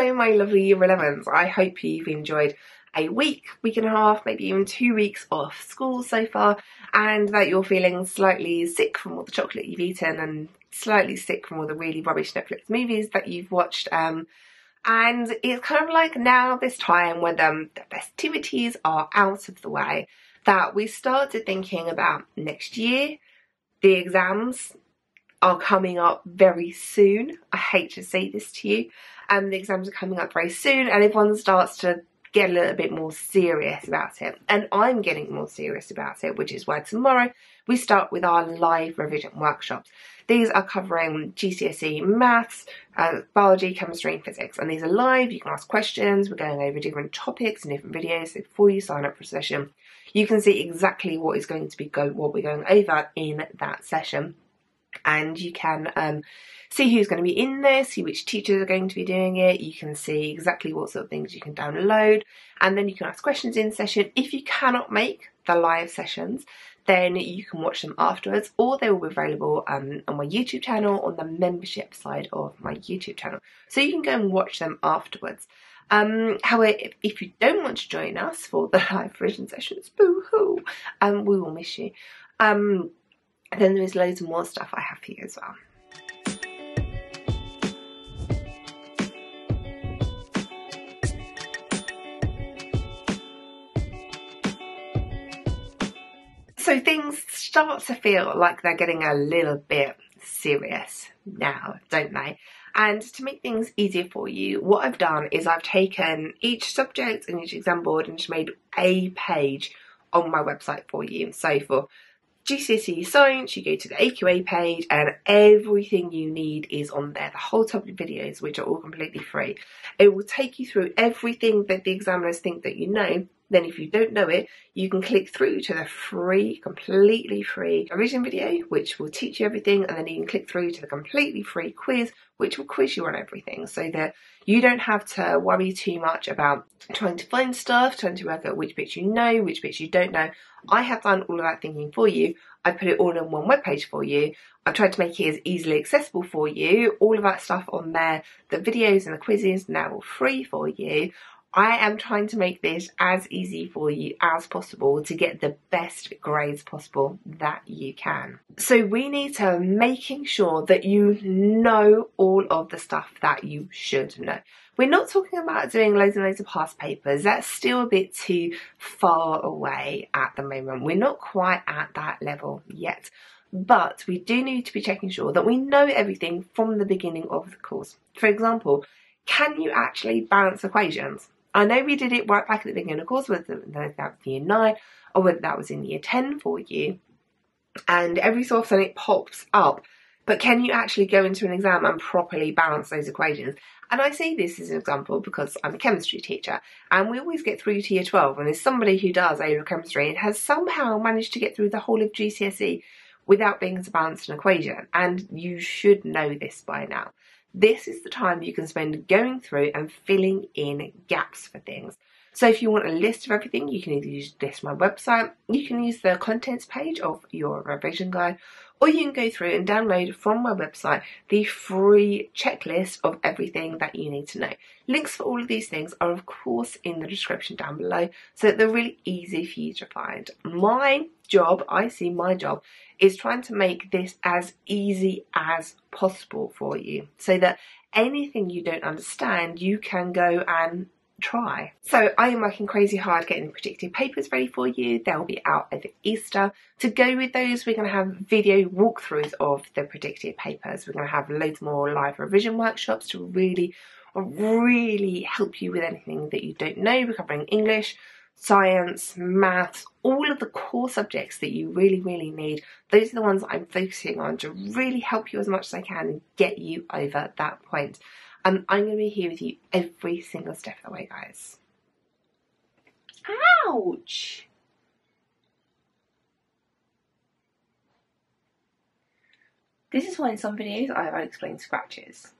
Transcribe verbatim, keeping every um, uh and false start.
Hello my lovely Relevance, I hope you've enjoyed a week, week and a half, maybe even two weeks off school so far, and that you're feeling slightly sick from all the chocolate you've eaten and slightly sick from all the really rubbish Netflix movies that you've watched. Um, and it's kind of like now this time when um, the festivities are out of the way that we started thinking about next year. The exams are coming up very soon. I hate to say this to you. Um, the exams are coming up very soon and everyone starts to get a little bit more serious about it. And I'm getting more serious about it, which is why tomorrow we start with our live revision workshops. These are covering G C S E maths, uh, biology, chemistry and physics. And these are live, you can ask questions, we're going over different topics and different videos. So before you sign up for a session, you can see exactly what is going to be go what we're going over in that session. And you can um, see who's going to be in there, see which teachers are going to be doing it, you can see exactly what sort of things you can download, and then you can ask questions in session. If you cannot make the live sessions, then you can watch them afterwards, or they will be available um, on my YouTube channel, on the membership side of my YouTube channel. So you can go and watch them afterwards. Um, however, if, if you don't want to join us for the live revision sessions, boo-hoo, um, we will miss you. Um, And then there's loads more stuff I have for you as well. So things start to feel like they're getting a little bit serious now, don't they? And to make things easier for you, what I've done is I've taken each subject and each exam board and just made a page on my website for you. So for G C S E Science, you go to the A Q A page and everything you need is on there, the whole top of videos, which are all completely free. It will take you through everything that the examiners think that you know. Then if you don't know it, you can click through to the free, completely free revision video, which will teach you everything, and then you can click through to the completely free quiz, which will quiz you on everything, so that you don't have to worry too much about trying to find stuff, trying to work out which bits you know, which bits you don't know. I have done all of that thinking for you. I put it all in one webpage for you. I've tried to make it as easily accessible for you. All of that stuff on there, the videos and the quizzes now all free for you. I am trying to make this as easy for you as possible to get the best grades possible that you can. So we need to making sure that you know all of the stuff that you should know. We're not talking about doing loads and loads of past papers. That's still a bit too far away at the moment. We're not quite at that level yet. But we do need to be checking sure that we know everything from the beginning of the course. For example, can you actually balance equations? I know we did it right back at the beginning of the course, whether that was year nine or whether that was in year ten for you, and every so often it pops up, but can you actually go into an exam and properly balance those equations? And I say this as an example because I'm a chemistry teacher and we always get through to year twelve, and there's somebody who does A-Level chemistry and has somehow managed to get through the whole of G C S E without being able to balance an equation, and you should know this by now. This is the time you can spend going through and filling in gaps for things. So if you want a list of everything, you can either use this, my website, you can use the contents page of your revision guide, or you can go through and download from my website the free checklist of everything that you need to know. Links for all of these things are of course in the description down below, so that they're really easy for you to find. My job, I see my job, is trying to make this as easy as possible for you, so that anything you don't understand, you can go and try. So I am working crazy hard getting predictive papers ready for you. They'll be out over Easter. To go with those, we're going to have video walkthroughs of the predictive papers. We're going to have loads more live revision workshops to really, really help you with anything that you don't know. We're covering English, science, maths, all of the core subjects that you really, really need. Those are the ones I'm focusing on to really help you as much as I can and get you over that point. Um, I'm going to be here with you every single step of the way, guys. Ouch! This is why in some videos I have unexplained scratches.